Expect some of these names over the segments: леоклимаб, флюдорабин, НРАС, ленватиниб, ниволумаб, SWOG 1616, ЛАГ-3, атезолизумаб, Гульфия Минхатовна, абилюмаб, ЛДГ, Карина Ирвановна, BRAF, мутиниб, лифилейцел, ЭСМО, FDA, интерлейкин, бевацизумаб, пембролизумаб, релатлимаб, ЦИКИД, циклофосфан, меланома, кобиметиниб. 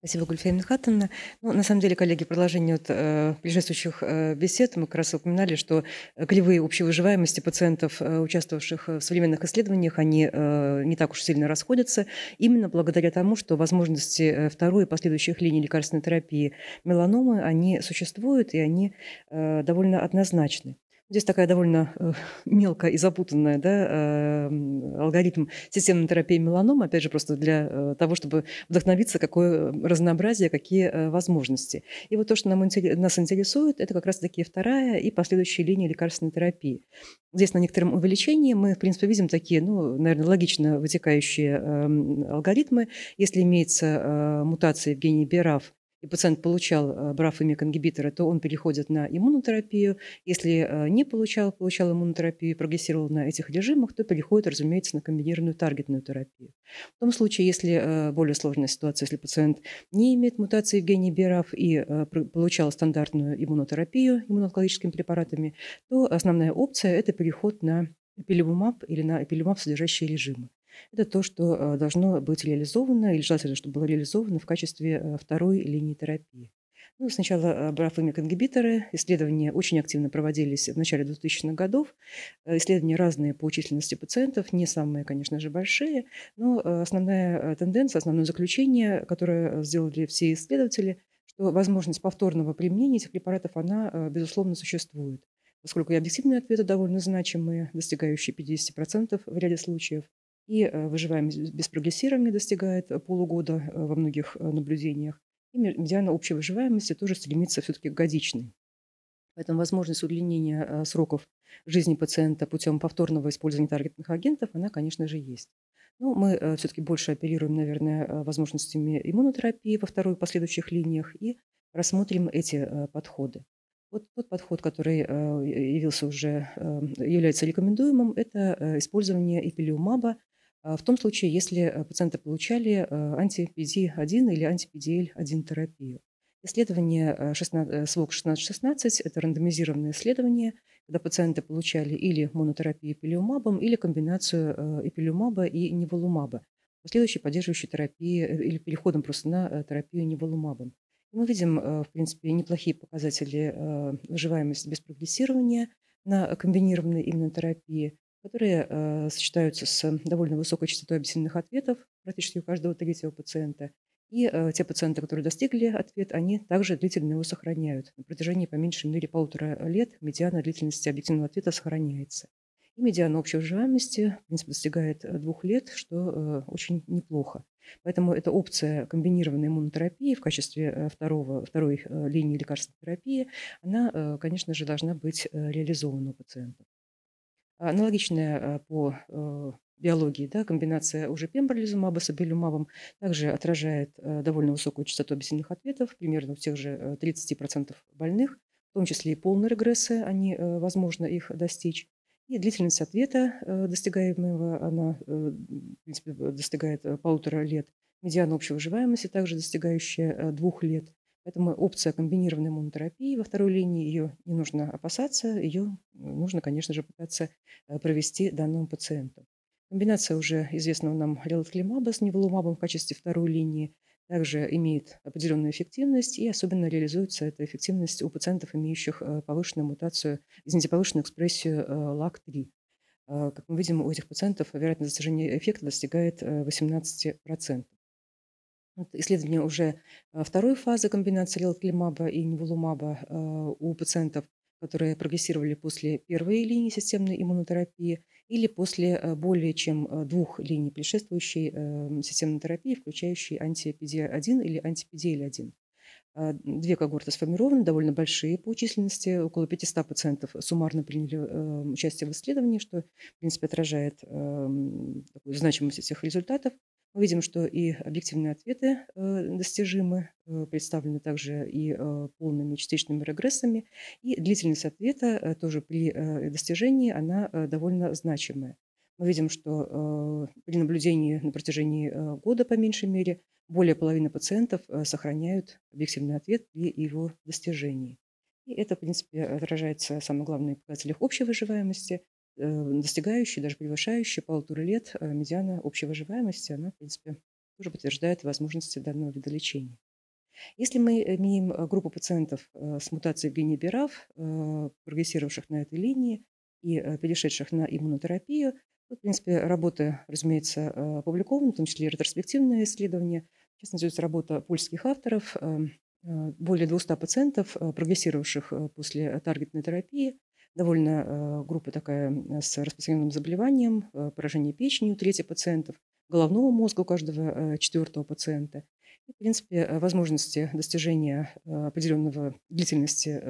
Спасибо, Гульфия Минхатовна. Ну, на самом деле, коллеги, продолжение от предшествующих бесед мы как раз упоминали, что кривые общей выживаемости пациентов, участвовавших в современных исследованиях, они не так уж сильно расходятся, именно благодаря тому, что возможности второй и последующих линий лекарственной терапии меланомы, они существуют, и они довольно однозначны. Здесь такая довольно мелкая и запутанная, да, алгоритм системной терапии меланомы, опять же, просто для того, чтобы вдохновиться, какое разнообразие, какие возможности. И вот то, что нас интересует, это как раз-таки вторая и последующие линии лекарственной терапии. Здесь на некотором увеличении мы, в принципе, видим такие, ну, наверное, логично вытекающие алгоритмы. Если имеется мутация в гене BRAF, и пациент получал BRAF и MEK-ингибиторы, то он переходит на иммунотерапию. Если не получал иммунотерапию и прогрессировал на этих режимах, то переходит, разумеется, на комбинированную таргетную терапию. В том случае, если более сложная ситуация, если пациент не имеет мутации в гене BRAF и получал стандартную иммунотерапию иммуноонкологическими препаратами, то основная опция – это переход на абилюмаб или на абилюмаб, содержащие режимы. Это то, что должно быть реализовано, или желательно, чтобы было реализовано в качестве второй линии терапии. Ну, сначала BRAF и MEK-ингибиторы. Исследования очень активно проводились в начале 2000-х годов. Исследования разные по численности пациентов, не самые, конечно же, большие, но основная тенденция, основное заключение, которое сделали все исследователи, что возможность повторного применения этих препаратов, она, безусловно, существует, поскольку и объективные ответы довольно значимые, достигающие 50% в ряде случаев. И выживаемость без прогрессирования достигает полугода во многих наблюдениях. И медиана общей выживаемости тоже стремится все-таки к годичной. Поэтому возможность удлинения сроков жизни пациента путем повторного использования таргетных агентов, она, конечно же, есть. Но мы все-таки больше апеллируем, наверное, возможностями иммунотерапии во второй и последующих линиях и рассмотрим эти подходы. Вот тот подход, который является рекомендуемым, это использование абилюмаба в том случае, если пациенты получали анти-PD-1 или анти-PDL-1 терапию. Исследование SWOG 1616 – это рандомизированное исследование, когда пациенты получали или монотерапию абилюмабом, или комбинацию абилюмаба и ниволумаба, последующей поддерживающей терапии или переходом просто на терапию ниволумабом. Мы видим, в принципе, неплохие показатели выживаемости без прогрессирования на комбинированной именно терапии, которые сочетаются с довольно высокой частотой объективных ответов практически у каждого третьего пациента. И те пациенты, которые достигли ответ, они также длительно его сохраняют. На протяжении по меньшей мере 1,5 лет медиана длительности объективного ответа сохраняется. И медиана общей выживаемости, в принципе, достигает 2 лет, что очень неплохо. Поэтому это опция комбинированной иммунотерапии в качестве второй линии лекарственной терапии, она, конечно же, должна быть реализована у пациента. Аналогичная по биологии, да, комбинация уже пембролизумаба с абилюмабом также отражает довольно высокую частоту объективных ответов, примерно у тех же 30% больных, в том числе и полные регрессы, они, возможно, их достичь. И длительность ответа достигаемого, она, в принципе, достигает 1,5 лет. Медиана общей выживаемости также достигающая 2 лет. Поэтому опция комбинированной иммунотерапии во второй линии, ее не нужно опасаться, ее нужно, конечно же, пытаться провести данному пациенту. Комбинация уже известного нам релатлимаба с ниволумабом в качестве второй линии также имеет определенную эффективность, и особенно реализуется эта эффективность у пациентов, имеющих повышенную мутацию, повышенную экспрессию ЛАГ-3. Как мы видим, у этих пациентов вероятность достижения эффекта достигает 18%. Исследование уже второй фазы комбинации леоклимаба и ниволумаба у пациентов, которые прогрессировали после первой линии системной иммунотерапии или после более чем 2 линий предшествующей системной терапии, включающей анти-PD-1 или анти-PDL-1. 2 когорты сформированы, довольно большие по численности, около 500 пациентов суммарно приняли участие в исследовании, что, в принципе, отражает значимость этих результатов. Мы видим, что и объективные ответы достижимы, представлены также и полными и частичными регрессами, и длительность ответа тоже при достижении, она довольно значимая. Мы видим, что при наблюдении на протяжении года, по меньшей мере, более половины пациентов сохраняют объективный ответ при его достижении. И это, в принципе, отражается в самых главных показателях общей выживаемости, достигающие, даже превышающие 1,5 лет медиана общей выживаемости, она, в принципе, тоже подтверждает возможности данного вида лечения. Если мы имеем группу пациентов с мутацией в гене BRAF, прогрессировавших на этой линии и перешедших на иммунотерапию, то, в принципе, работы, разумеется, опубликованы, в том числе и ретроспективные исследования. Сейчас идет работа польских авторов, более 200 пациентов, прогрессировавших после таргетной терапии. Довольно группа такая с распространенным заболеванием, поражение печени у трети пациентов, головного мозга у каждого четвертого пациента. И, в принципе, возможности достижения определенного длительности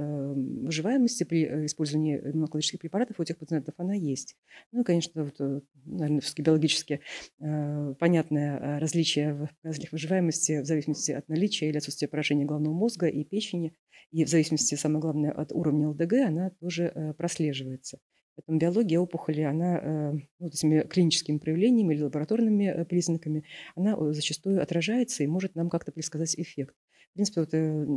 выживаемости при использовании иммунокладических препаратов у этих пациентов она есть. Ну и, конечно, вот, наверное, биологически понятное различие в показателях выживаемости в зависимости от наличия или отсутствия поражения головного мозга и печени, и в зависимости, самое главное, от уровня ЛДГ она тоже прослеживается. Поэтому биология опухоли, она вот этими клиническими проявлениями или лабораторными признаками, она зачастую отражается и может нам как-то предсказать эффект. В принципе, вот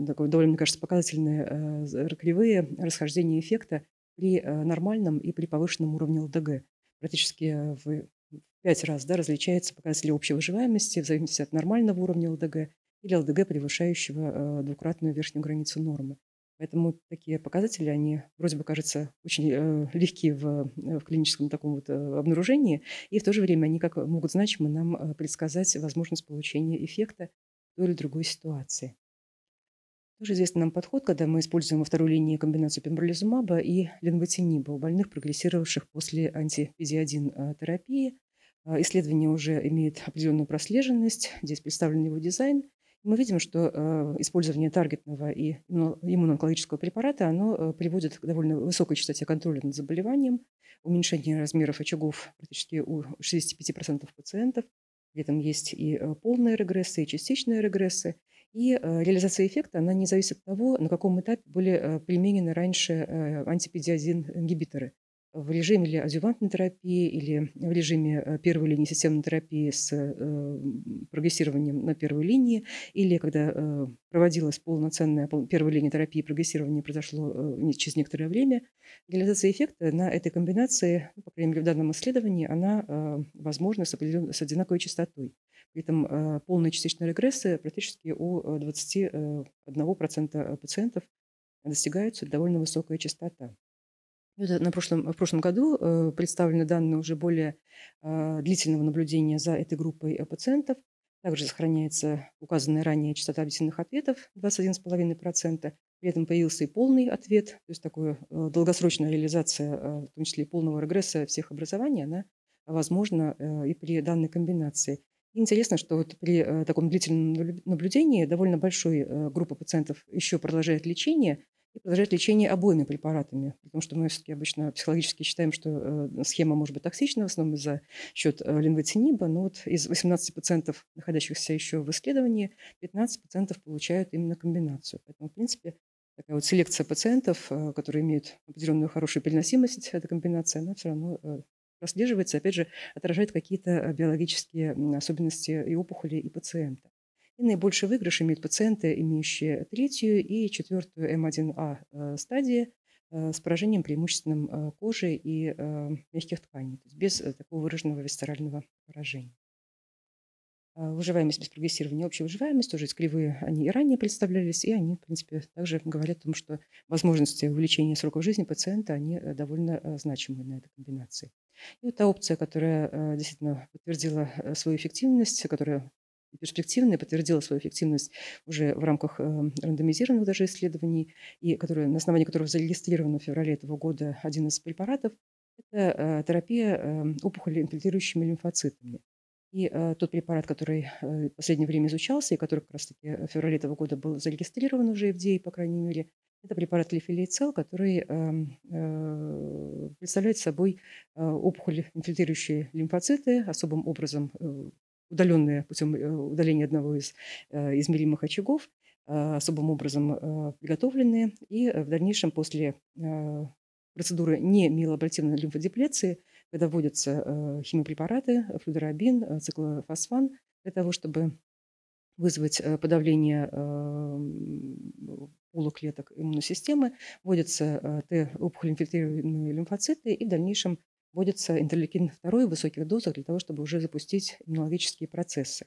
такое довольно, мне кажется, показательные кривые расхождения эффекта при нормальном и при повышенном уровне ЛДГ. Практически в 5 раз различаются показатели общей выживаемости в зависимости от нормального уровня ЛДГ или ЛДГ, превышающего двукратную верхнюю границу нормы. Поэтому такие показатели, они вроде бы кажутся очень легки в клиническом таком вот обнаружении, и в то же время они как могут значимо нам предсказать возможность получения эффекта в той или другой ситуации. Тоже известный нам подход, когда мы используем во второй линии комбинацию пембролизумаба и ленватиниба у больных, прогрессировавших после анти-PD-1 терапии. Исследование уже имеет определенную прослеженность, здесь представлен его дизайн. Мы видим, что использование таргетного и иммуноонкологического препарата оно приводит к довольно высокой частоте контроля над заболеванием, уменьшению размеров очагов практически у 65% пациентов. При этом есть и полные регрессы, и частичные регрессы. И реализация эффекта она не зависит от того, на каком этапе были применены раньше анти-PD-1 ингибиторы. В режиме или адъювантной терапии, или в режиме первой линии системной терапии с прогрессированием на первой линии, или когда проводилась полноценная первая линия терапии, прогрессирование произошло через некоторое время, реализация эффекта на этой комбинации, по крайней мере в данном исследовании, она возможна с одинаковой частотой. При этом полные частичные регрессы практически у 21% пациентов достигаются, довольно высокая частота. В прошлом году представлены данные уже более длительного наблюдения за этой группой пациентов. Также сохраняется указанная ранее частота объективных ответов 21,5%. При этом появился и полный ответ, то есть такая долгосрочная реализация, в том числе и полного регресса всех образований, она возможна и при данной комбинации. Интересно, что вот при таком длительном наблюдении довольно большая группа пациентов еще продолжает лечение, и продолжать лечение обоими препаратами, потому что мы все-таки обычно психологически считаем, что схема может быть токсична, в основном за счет ленватиниба, но вот из 18 пациентов, находящихся еще в исследовании, 15 пациентов получают именно комбинацию. Поэтому, в принципе, такая вот селекция пациентов, которые имеют определенную хорошую переносимость, эта комбинация, она все равно прослеживается, опять же, отражает какие-то биологические особенности и опухоли, и пациента. И наибольший выигрыш имеют пациенты, имеющие третью и четвертую М1А стадии с поражением преимущественным кожи и мягких тканей, то есть без такого выраженного висцерального поражения. Выживаемость без прогрессирования, общая выживаемость, тоже кривые они и ранее представлялись, и они, в принципе, также говорят о том, что возможности увеличения срока жизни пациента, они довольно значимы на этой комбинации. И вот та опция, которая действительно подтвердила свою эффективность, которая перспективная, подтвердила свою эффективность уже в рамках рандомизированных даже исследований, и на основании которых зарегистрировано в феврале этого года один из препаратов, это терапия опухоли инфильтрирующими лимфоцитами. И тот препарат, который в последнее время изучался, и который как раз-таки в феврале этого года был зарегистрирован уже FDA, по крайней мере, это препарат лифилейцел, который представляет собой опухоль инфильтрирующие лимфоциты, особым образом удаленные путем удаления одного из измеримых очагов, особым образом приготовленные. И в дальнейшем после процедуры не миелоаблативной лимфодепиляции, когда вводятся химиопрепараты, флюдорабин, циклофосфан, для того, чтобы вызвать подавление полуклеток иммунной системы, вводятся Т-опухоль-инфильтрируемые лимфоциты и в дальнейшем вводится интерлейкин 2 в высоких дозах для того, чтобы уже запустить иммунологические процессы.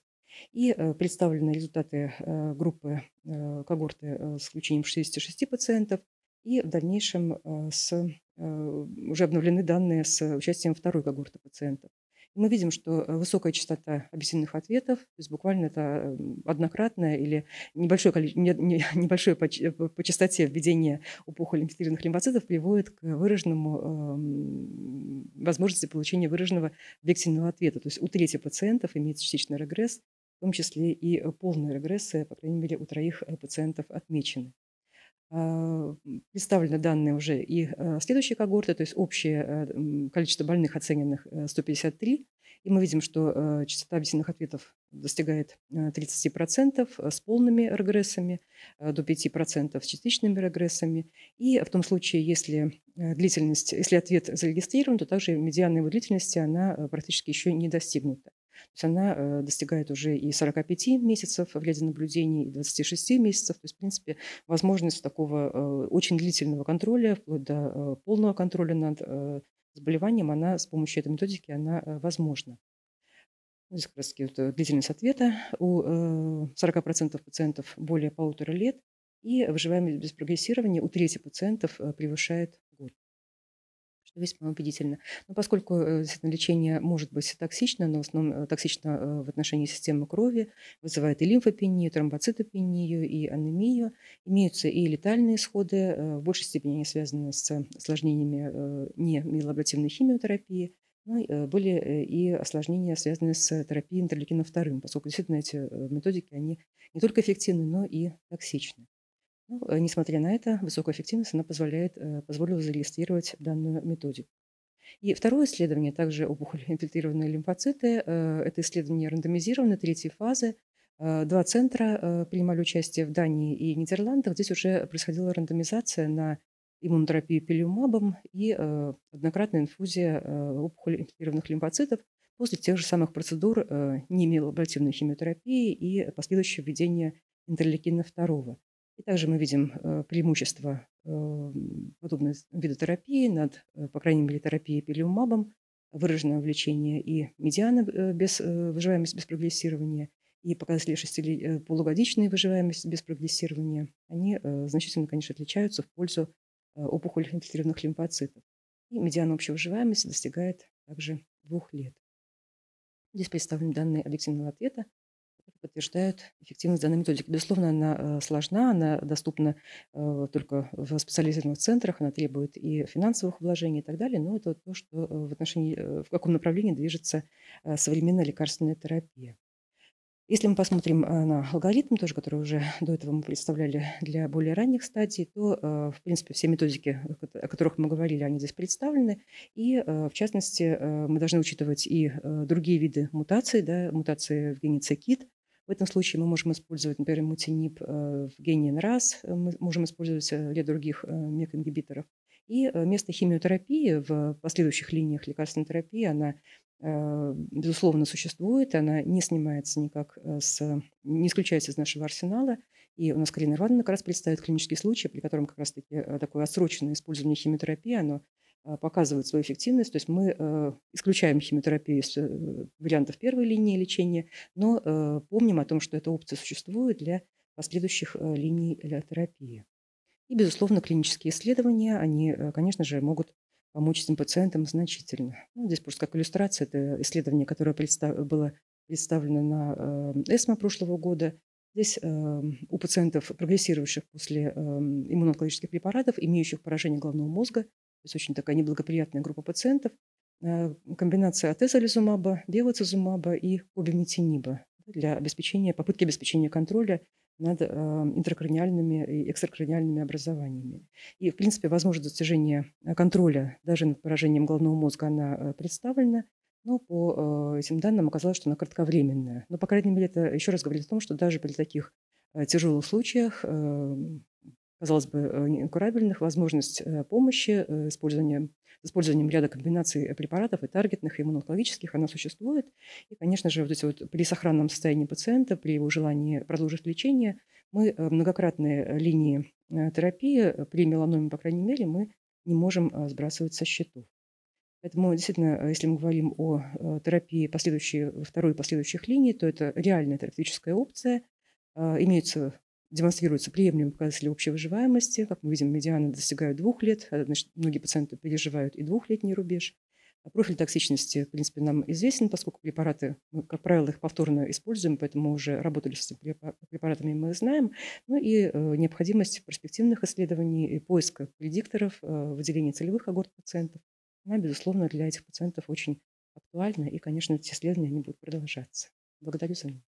И представлены результаты группы когорты с включением 66 пациентов. И в дальнейшем уже обновлены данные с участием второй когорты пациентов. И мы видим, что высокая частота объективных ответов, то есть буквально это однократное или небольшое по частоте введения опухоли инфицированных лимфоцитов приводит к выраженному возможности получения выраженного объективного ответа. То есть у трети пациентов имеется частичный регресс, в том числе и полная регрессия, по крайней мере, у троих пациентов отмечены. Представлены данные уже и следующей когорты, то есть общее количество больных оцененных 153. И мы видим, что частота объективных ответов достигает 30% с полными регрессами, до 5% с частичными регрессами. И в том случае, если ответ зарегистрирован, то также медиана его длительности она практически еще не достигнута. То есть она достигает уже и 45 месяцев в ряде наблюдений, и 26 месяцев. То есть, в принципе, возможность такого очень длительного контроля, вплоть до полного контроля над заболеванием, она с помощью этой методики она возможна. Здесь как раз длительность ответа. У 40% пациентов более 1,5 лет, и выживаемость без прогрессирования у трети пациентов превышает год. Весьма убедительно. Но поскольку лечение может быть токсично, но в основном токсично в отношении системы крови, вызывает и лимфопению, и тромбоцитопению, и анемию, имеются и летальные исходы, в большей степени они связаны с осложнениями немиелоаблативной химиотерапии, но были и осложнения, связанные с терапией интерлейкина 2, поскольку действительно эти методики они не только эффективны, но и токсичны. Но, несмотря на это, высокая эффективность она позволила зарегистрировать данную методику. И второе исследование, также опухоль-инфильтрированные лимфоциты, это исследование рандомизированной третьей фазы. Два центра принимали участие в Дании и Нидерландах. Здесь уже происходила рандомизация на иммунотерапию пембролизумабом и однократная инфузия опухоль-инфильтрированных лимфоцитов после тех же самых процедур немиелоаблативной химиотерапии и последующего введения интерлейкина 2. И также мы видим преимущество подобного вида терапии над, по крайней мере, терапией пембролизумабом, выраженное влечение и медиана выживаемость без прогрессирования, и показатели полугодичной выживаемости без прогрессирования, они значительно, конечно, отличаются в пользу опухоль-инфильтрированных лимфоцитов. И медиана общей выживаемости достигает также 2 лет. Здесь представлены данные объективного ответа, подтверждают эффективность данной методики. Безусловно, она сложна, она доступна только в специализированных центрах, она требует и финансовых вложений и так далее, но это то, что в каком направлении движется современная лекарственная терапия. Если мы посмотрим на алгоритм, тоже, который уже до этого мы представляли для более ранних стадий, то, в принципе, все методики, о которых мы говорили, они здесь представлены. И, в частности, мы должны учитывать и другие виды мутаций, да, мутации в гене ЦИКИД. В этом случае мы можем использовать, например, мутиниб в гене НРАС, мы можем использовать ряд других мек-ингибиторов. И вместо химиотерапии в последующих линиях лекарственной терапии она, безусловно, существует, она не снимается никак, не исключается из нашего арсенала. И у нас Карина Ирвановна как раз представит клинический случай, при котором как раз-таки такое отсроченное использование химиотерапии, оно показывает свою эффективность. То есть мы исключаем химиотерапию из вариантов первой линии лечения, но помним о том, что эта опция существует для последующих линий терапии. И, безусловно, клинические исследования, они, конечно же, могут помочь этим пациентам значительно. Ну, здесь просто как иллюстрация, это исследование, которое было представлено на ЭСМО прошлого года. Здесь у пациентов, прогрессировавших после иммуноонкологических препаратов, имеющих поражение головного мозга, то есть очень такая неблагоприятная группа пациентов, комбинация атезолизумаба, бевацизумаба и кобиметиниба для попытки обеспечения контроля над интракраниальными и экстракраниальными образованиями. И, в принципе, возможность достижения контроля даже над поражением головного мозга, она представлена, но по этим данным оказалось, что она кратковременная. Но, по крайней мере, это еще раз говорит о том, что даже при таких тяжелых случаях, казалось бы, неинкурабельных, возможность помощи использованием ряда комбинаций препаратов и таргетных, и иммуноонкологических, она существует. И, конечно же, при сохранном состоянии пациента, при его желании продолжить лечение, мы многократные линии терапии при меланоме, по крайней мере, мы не можем сбрасывать со счетов. Поэтому, действительно, если мы говорим о терапии второй и последующих линий, то это реальная терапевтическая опция. Демонстрируются приемлемые показатели общей выживаемости. Как мы видим, медианы достигают 2 лет. Значит, многие пациенты переживают и 2-летний рубеж. А профиль токсичности, в принципе, нам известен, поскольку препараты, мы, как правило, их повторно используем, поэтому мы уже работали с этими препаратами, мы знаем. Ну и необходимость перспективных исследований и поиска предикторов, выделения целевых когорт пациентов, она, безусловно, для этих пациентов очень актуальна. И, конечно, эти исследования они будут продолжаться. Благодарю за внимание.